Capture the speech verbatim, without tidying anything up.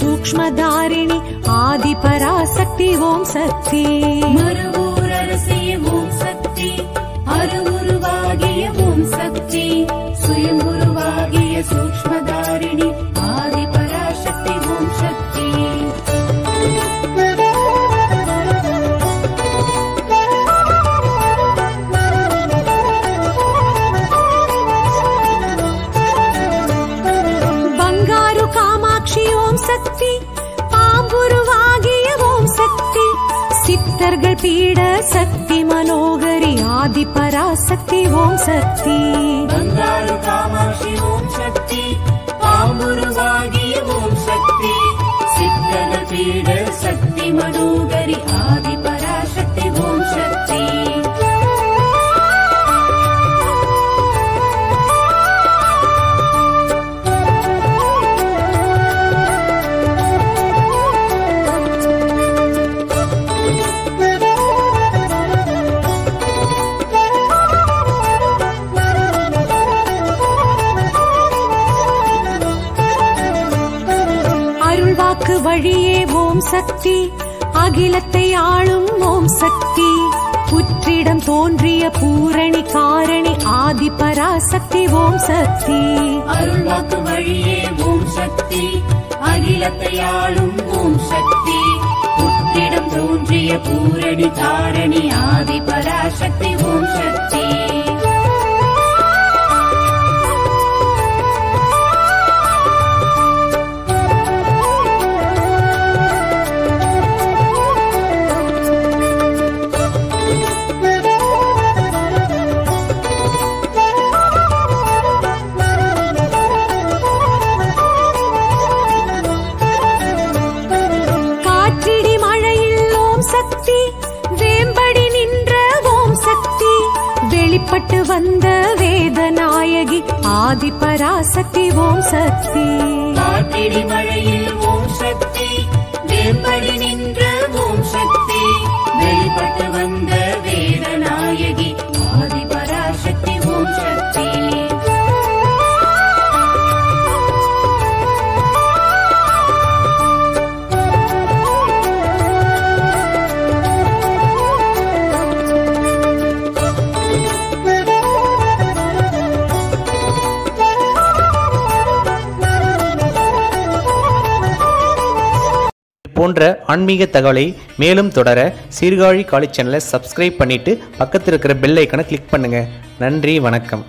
सूक्ष्मधारिणी आदि पराशक्ति ओम शक्ति मरवूररसे ओम शक्ति अरवुरुवागिय ओम शक्ति स्वयंवुरुवागिय सूक्ष्मधारिणी आदि पराशक्ति ओम शक्ति। बंगारु कामाक्षी ओम शक्ति पांबुरुवागिय ओम शक्ति सित्तर्गल पीड़ शक्ति मनोहरी आदि पराशक्ति ओम शक्ति बंगारु कामाक्षी ओम शक्ति पांबुरुवागी ओम शक्ति सित्तर्गल पीड़ शक्ति मनोहरी आदि पराशक्ति ओम शक्ति। वழியே ஓம் சக்தி அகிலத்தை ஆளும் ஓம் சக்தி புற்றிடம் தோன்றிய பூரணி காரணி ஆதி பராசக்தி ஓம் சக்தி அருள்வாக்கு வழியே ஓம் சக்தி அகிலத்தை ஆளும் ஓம் சக்தி புற்றிடம் தோன்றிய பூரணி காரணி ஆதி பராசக்தி ஓம் சக்தி। पट्टु वंद वेदनायगी आदि पराशक्ति ओम शक्ति काटिडि मळैयिल ओम शक्ति वेंबडि निंद्र ओम शक्ति वेळिपट्टु वंद वेदनायगी आदि पराशक्ति ओम शक्ति। போன்ற ஆன்மீக தகவலை மேலும் தொடர சீர்காழி காளி சேனலை சப்ஸ்கிரைப் பண்ணிட்டு பக்கத்தில் இருக்கிற பெல் ஐகானை கிளிக் பண்ணுங்க। நன்றி, வணக்கம்।